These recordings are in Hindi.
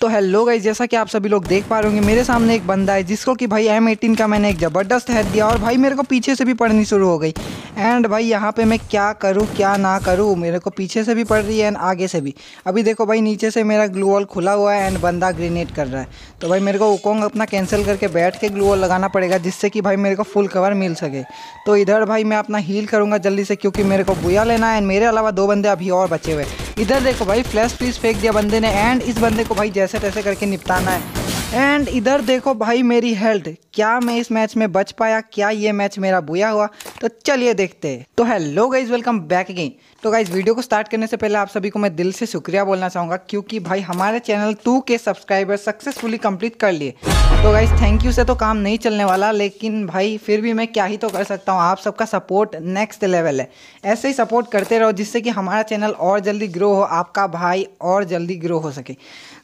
तो हेलो गाइस, जैसा कि आप सभी लोग देख पा रहे होंगे मेरे सामने एक बंदा है जिसको कि भाई M18 का मैंने एक ज़बरदस्त हेड दिया और भाई मेरे को पीछे से भी पड़नी शुरू हो गई। एंड भाई यहाँ पे मैं क्या करूँ क्या ना करूँ, मेरे को पीछे से भी पड़ रही है एंड आगे से भी। अभी देखो भाई नीचे से मेरा ग्लू वॉल खुला हुआ है एंड बंदा ग्रेनेड कर रहा है। तो भाई मेरे को वुकोंग अपना कैंसिल करके बैठ के ग्लू वॉल लगाना पड़ेगा जिससे कि भाई मेरे को फुल कवर मिल सके। तो इधर भाई मैं अपना हील करूँगा जल्दी से क्योंकि मेरे को बुया लेना है एंड मेरे अलावा दो बंदे अभी और बचे हुए। इधर देखो भाई फ्लैश फ्रीज फेंक दिया बंदे ने एंड इस बंदे को भाई जैसे तैसे करके निपटाना है। एंड इधर देखो भाई मेरी हेल्थ, क्या मैं इस मैच में बच पाया, क्या ये मैच मेरा बुया हुआ, तो चलिए देखते हैं। तो hello guys, welcome back again. तो गाइज वीडियो को स्टार्ट करने से पहले आप सभी को मैं दिल से शुक्रिया बोलना चाहूँगा क्योंकि भाई हमारे channel 2K subscriber successfully complete कर लिए। तो गाइज थैंक यू से तो काम नहीं चलने वाला, लेकिन भाई फिर भी मैं क्या ही तो कर सकता हूँ। आप सबका सपोर्ट नेक्स्ट लेवल है, ऐसे ही सपोर्ट करते रहो जिससे कि हमारा चैनल और जल्दी ग्रो हो, आपका भाई और जल्दी ग्रो हो सके।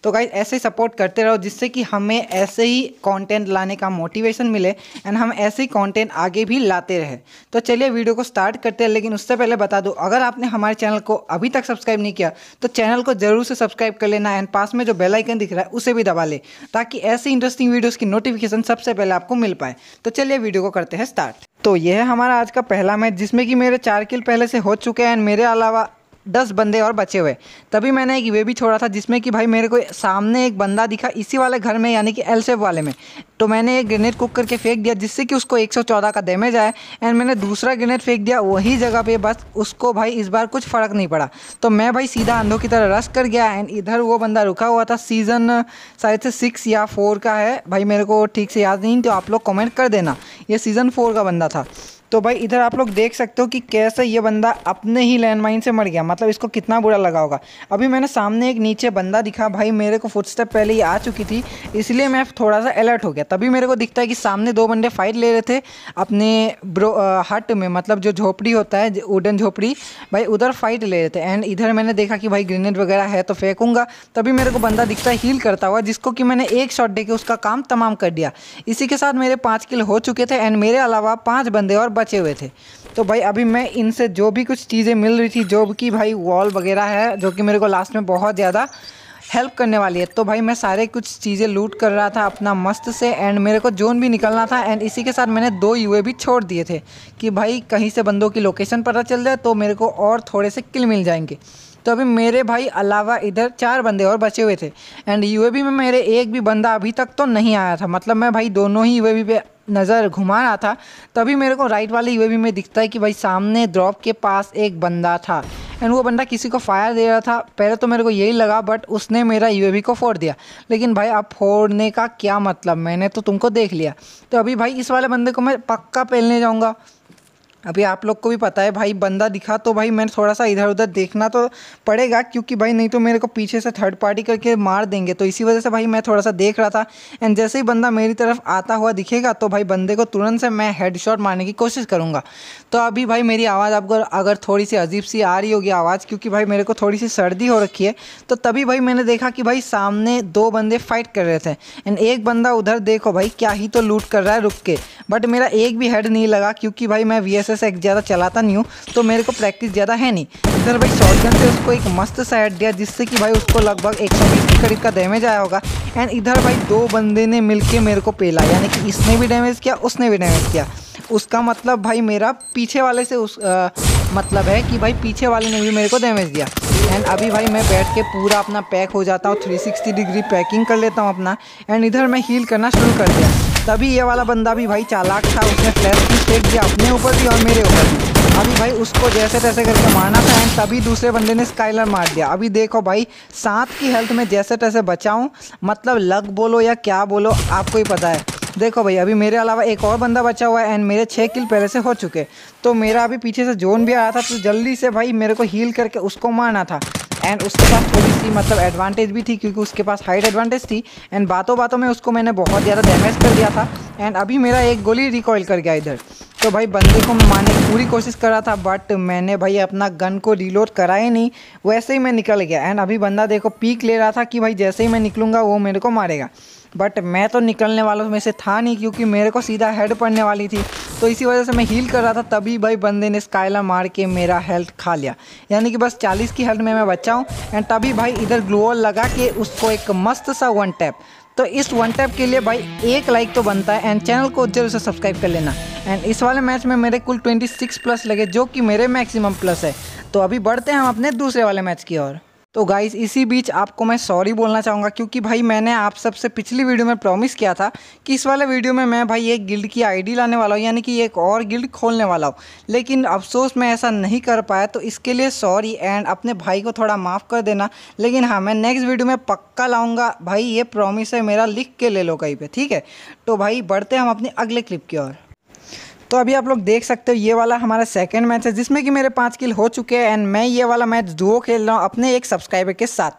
तो गाइज ऐसे ही सपोर्ट करते रहो जिससे कि हमें ऐसे ही कंटेंट लाने का मोटिवेशन मिले एंड हम ऐसे ही कंटेंट आगे भी लाते रहे। तो चलिए वीडियो को स्टार्ट करते हैं, लेकिन उससे पहले बता दूं अगर आपने हमारे चैनल को अभी तक सब्सक्राइब नहीं किया तो चैनल को जरूर से सब्सक्राइब कर लेना एंड पास में जो बेल आइकन दिख रहा है उसे भी दबा ले ताकि ऐसे इंटरेस्टिंग वीडियोज़ की नोटिफिकेशन सबसे पहले आपको मिल पाए। तो चलिए वीडियो को करते हैं स्टार्ट। तो यह है हमारा आज का पहला मैच जिसमें कि मेरे 4 किल पहले से हो चुके हैं एंड मेरे अलावा 10 बंदे और बचे हुए। तभी मैंने एक वे भी छोड़ा था जिसमें कि भाई मेरे को सामने एक बंदा दिखा इसी वाले घर में, यानी कि एल सेफ वाले में। तो मैंने एक ग्रेनेड कुक करके फेंक दिया जिससे कि उसको 114 का डैमेज आया एंड मैंने दूसरा ग्रेनेड फेंक दिया वही जगह पे, बस उसको भाई इस बार कुछ फ़र्क नहीं पड़ा। तो मैं भाई सीधा अंधों की तरह रश कर गया एंड इधर वो बंदा रुका हुआ था, सीज़न शायद से 6 या 4 का है भाई, मेरे को ठीक से याद नहीं, तो आप लोग कमेंट कर देना। ये सीज़न 4 का बंदा था। तो भाई इधर आप लोग देख सकते हो कि कैसे ये बंदा अपने ही लैंडमाइन से मर गया, मतलब इसको कितना बुरा लगा होगा। अभी मैंने सामने एक नीचे बंदा दिखा, भाई मेरे को फुटस्टेप पहले ही आ चुकी थी इसलिए मैं थोड़ा सा अलर्ट हो गया। तभी मेरे को दिखता है कि सामने 2 बंदे फाइट ले रहे थे अपने हट में, मतलब जो झोपड़ी होता है वुडन झोपड़ी, भाई उधर फाइट ले रहे थे। एंड इधर मैंने देखा कि भाई ग्रेनेड वगैरह है तो फेंकूंगा। तभी मेरे को बंदा दिखता है हील करता हुआ जिसको कि मैंने एक शॉट दे के उसका काम तमाम कर दिया। इसी के साथ मेरे 5 किल हो चुके थे एंड मेरे अलावा 5 बंदे और बचे हुए थे। तो भाई अभी मैं इनसे जो भी कुछ चीज़ें मिल रही थी जो कि भाई वॉल वगैरह है जो कि मेरे को लास्ट में बहुत ज़्यादा हेल्प करने वाली है, तो भाई मैं सारे कुछ चीज़ें लूट कर रहा था अपना मस्त से एंड मेरे को जोन भी निकलना था। एंड इसी के साथ मैंने 2 यूए भी छोड़ दिए थे कि भाई कहीं से बंदों की लोकेशन पता चल जाए तो मेरे को और थोड़े से किल मिल जाएंगे। तो अभी मेरे भाई अलावा इधर 4 बंदे और बचे हुए थे एंड यूएवी में मेरे एक भी बंदा अभी तक तो नहीं आया था, मतलब मैं भाई दोनों ही यूएवी पे नज़र घुमा रहा था। तभी मेरे को राइट वाले यूएवी में दिखता है कि भाई सामने ड्रॉप के पास एक बंदा था एंड वो बंदा किसी को फायर दे रहा था। पहले तो मेरे को यही लगा बट उसने मेरा यूएवी को फोड़ दिया, लेकिन भाई अब फोड़ने का क्या मतलब, मैंने तो तुमको देख लिया। तो अभी भाई इस वाले बंदे को मैं पक्का पहलने जाऊँगा। अभी आप लोग को भी पता है भाई बंदा दिखा तो भाई मैं थोड़ा सा इधर उधर देखना तो पड़ेगा क्योंकि भाई नहीं तो मेरे को पीछे से थर्ड पार्टी करके मार देंगे। तो इसी वजह से भाई मैं थोड़ा सा देख रहा था एंड जैसे ही बंदा मेरी तरफ आता हुआ दिखेगा तो भाई बंदे को तुरंत से मैं हेडशॉट मारने की कोशिश करूँगा। तो अभी भाई मेरी आवाज़ आपको अगर थोड़ी सी अजीब सी आ रही होगी आवाज़, क्योंकि भाई मेरे को थोड़ी सी सर्दी हो रखी है। तो तभी भाई मैंने देखा कि भाई सामने 2 बंदे फाइट कर रहे थे एंड एक बंदा उधर देखो भाई क्या ही तो लूट कर रहा है रुक के, बट मेरा एक भी हेड नहीं लगा क्योंकि भाई मैं VSS से ज़्यादा चलाता नहीं हूँ तो मेरे को प्रैक्टिस ज़्यादा है नहीं। इधर भाई शॉटगन से उसको एक मस्त सा हेड दिया जिससे कि भाई उसको लगभग 120 के करीब का डैमेज आया होगा। एंड इधर भाई 2 बंदे ने मिलके मेरे को पेला, यानी कि इसने भी डैमेज किया उसने भी डैमेज किया। उसका मतलब भाई मेरा पीछे वाले से मतलब है कि भाई पीछे वाले ने भी मेरे को डैमेज दिया। एंड अभी भाई मैं बैठ के पूरा अपना पैक हो जाता हूँ, 360 डिग्री पैकिंग कर लेता हूँ अपना। एंड इधर मैं हील करना शुरू कर दिया। तभी ये वाला बंदा भी भाई चालाक था, उसने फ्लैश भी फेंक दिया अपने ऊपर भी और मेरे ऊपर भी। अभी भाई उसको जैसे तैसे करके मारना था एंड तभी दूसरे बंदे ने स्काइलर मार दिया। अभी देखो भाई 7 की हेल्थ में जैसे तैसे बचाऊँ, मतलब लक बोलो या क्या बोलो आपको ही पता है। देखो भाई अभी मेरे अलावा एक और बंदा बचा हुआ है एंड मेरे 6 किल पहले से हो चुके। तो मेरा अभी पीछे से जोन भी आया था तो जल्दी से भाई मेरे को हील करके उसको मारना था एंड उसके पास थोड़ी सी मतलब एडवांटेज भी थी क्योंकि उसके पास हाइट एडवांटेज थी एंड बातों बातों में उसको मैंने बहुत ज़्यादा डैमेज कर दिया था। एंड अभी मेरा एक गोली रिकॉइल कर गया इधर। तो भाई बंदे को मारने की पूरी कोशिश कर रहा था, बट मैंने भाई अपना गन को रीलोड करा ही नहीं, वैसे ही मैं निकल गया। एंड अभी बंदा देखो पीक ले रहा था कि भाई जैसे ही मैं निकलूँगा वो मेरे को मारेगा, बट मैं तो निकलने वालों में से था नहीं क्योंकि मेरे को सीधा हेड पड़ने वाली थी, तो इसी वजह से मैं हील कर रहा था। तभी भाई बंदे ने स्काइला मार के मेरा हेल्थ खा लिया, यानी कि बस 40 की हेल्थ में मैं बचा हूँ। एंड तभी भाई इधर ग्लोअल लगा के उसको एक मस्त सा वन टैप, तो इस वन टैप के लिए भाई एक लाइक तो बनता है। एंड चैनल को जरूर से सब्सक्राइब कर लेना। एंड इस वाले मैच में मेरे कुल 26 प्लस लगे, जो कि मेरे मैक्सिमम प्लस है। तो अभी बढ़ते हैं हम अपने दूसरे वाले मैच की ओर। तो गाइज़ इसी बीच आपको मैं सॉरी बोलना चाहूँगा क्योंकि भाई मैंने आप सबसे पिछली वीडियो में प्रॉमिस किया था कि इस वाले वीडियो में मैं भाई एक गिल्ड की आईडी लाने वाला हूँ, यानी कि एक और गिल्ड खोलने वाला हूँ, लेकिन अफसोस मैं ऐसा नहीं कर पाया, तो इसके लिए सॉरी। एंड अपने भाई को थोड़ा माफ़ कर देना, लेकिन हाँ मैं नेक्स्ट वीडियो में पक्का लाऊँगा भाई, ये प्रॉमिस है मेरा, लिख के ले लो कहीं पर, ठीक है। तो भाई बढ़ते हैं हम अपनी अगले क्लिप की ओर। तो अभी आप लोग देख सकते हो ये वाला हमारा सेकंड मैच है जिसमें कि मेरे 5 किल हो चुके हैं। एंड मैं ये वाला मैच डुओ खेल रहा हूँ अपने एक सब्सक्राइबर के साथ।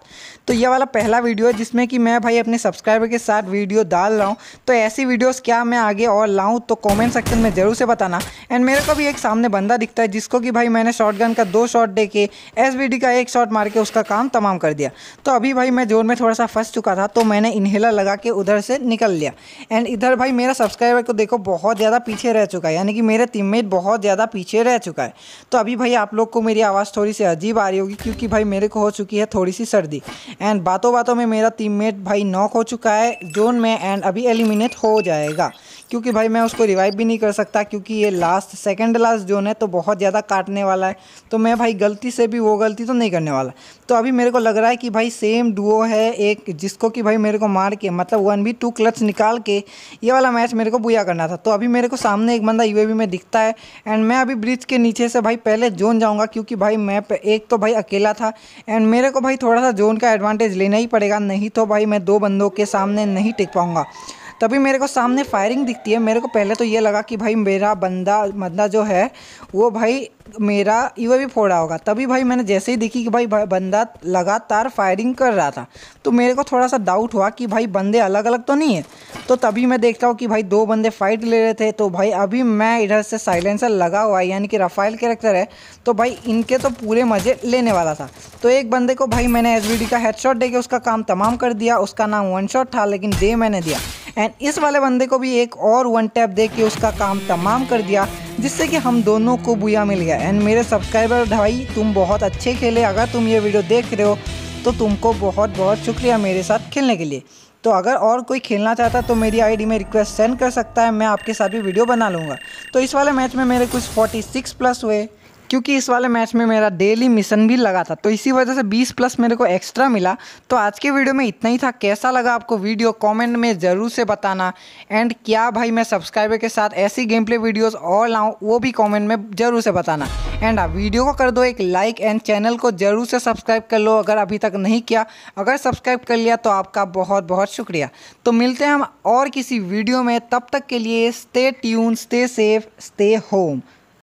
तो ये वाला पहला वीडियो है जिसमें कि मैं भाई अपने सब्सक्राइबर के साथ वीडियो डाल रहा हूँ। तो ऐसी वीडियोस क्या मैं आगे और लाऊँ तो कमेंट सेक्शन में ज़रूर से बताना। एंड मेरे को भी एक सामने बंदा दिखता है जिसको कि भाई मैंने शॉटगन का 2 शॉट दे के, एसवीडी का 1 शॉट मार के उसका काम तमाम कर दिया। तो अभी भाई मैं जोर में थोड़ा सा फंस चुका था, तो मैंने इनहेलर लगा के उधर से निकल लिया। एंड इधर भाई मेरा सब्सक्राइबर को देखो बहुत ज़्यादा पीछे रह चुका है, यानी कि मेरे टीममेट बहुत ज़्यादा पीछे रह चुका है। तो अभी भाई आप लोग को मेरी आवाज़ थोड़ी सी अजीब आ रही होगी क्योंकि भाई मेरे को हो चुकी है थोड़ी सी सर्दी। एंड बातों बातों में मेरा टीममेट भाई नॉक हो चुका है जोन में, एंड अभी एलिमिनेट हो जाएगा क्योंकि भाई मैं उसको रिवाइव भी नहीं कर सकता क्योंकि ये लास्ट सेकंड जोन है, तो बहुत ज़्यादा काटने वाला है। तो मैं भाई गलती से भी वो गलती तो नहीं करने वाला। तो अभी मेरे को लग रहा है कि भाई सेम डुओ है एक, जिसको कि भाई मेरे को मार के, मतलब 1v2 क्लच निकाल के ये वाला मैच मेरे को बुया करना था। तो अभी मेरे को सामने एक बंदा यूएवी में दिखता है, एंड मैं अभी ब्रिज के नीचे से भाई पहले जोन जाऊँगा क्योंकि भाई मैं एक तो भाई अकेला था, एंड मेरे को भाई थोड़ा सा जोन का एडवांटेज लेना ही पड़ेगा, नहीं तो भाई मैं 2 बंदों के सामने नहीं टिक पाऊँगा। तभी मेरे को सामने फायरिंग दिखती है। मेरे को पहले तो ये लगा कि भाई मेरा बंदा जो है वो भाई मेरा यूएवी फोड़ा होगा। तभी भाई मैंने जैसे ही देखी कि भाई बंदा लगातार फायरिंग कर रहा था, तो मेरे को थोड़ा सा डाउट हुआ कि भाई बंदे अलग अलग तो नहीं है। तो तभी मैं देखता हूँ कि भाई 2 बंदे फाइट ले रहे थे। तो भाई अभी मैं इधर से साइलेंसर लगा हुआ है, यानी कि राफेल कैरेक्टर है, तो भाई इनके तो पूरे मज़े लेने वाला था। तो एक बंदे को भाई मैंने एसवीडी का हेडशॉट देके उसका काम तमाम कर दिया, उसका नाम 1 शॉट था लेकिन दे मैंने दिया। एंड इस वाले बंदे को भी एक और 1 टैप दे के उसका काम तमाम कर दिया, जिससे कि हम दोनों को बुया मिल गया। एंड मेरे सब्सक्राइबर भाई तुम बहुत अच्छे खेले, अगर तुम ये वीडियो देख रहे हो तो तुमको बहुत बहुत शुक्रिया मेरे साथ खेलने के लिए। तो अगर और कोई खेलना चाहता है तो मेरी आईडी में रिक्वेस्ट सेंड कर सकता है, मैं आपके साथ भी वीडियो बना लूँगा। तो इस वाले मैच में मेरे कुछ 46 प्लस हुए क्योंकि इस वाले मैच में मेरा डेली मिशन भी लगा था, तो इसी वजह से 20 प्लस मेरे को एक्स्ट्रा मिला। तो आज के वीडियो में इतना ही था। कैसा लगा आपको वीडियो कमेंट में ज़रूर से बताना। एंड क्या भाई मैं सब्सक्राइबर के साथ ऐसी गेम प्ले वीडियोज़ और लाऊँ वो भी कमेंट में ज़रूर से बताना। एंड आप वीडियो को कर दो एक लाइक, एंड चैनल को ज़रूर से सब्सक्राइब कर लो अगर अभी तक नहीं किया। अगर सब्सक्राइब कर लिया तो आपका बहुत बहुत शुक्रिया। तो मिलते हैं हम और किसी वीडियो में, तब तक के लिए stay tune, stay safe, stay home.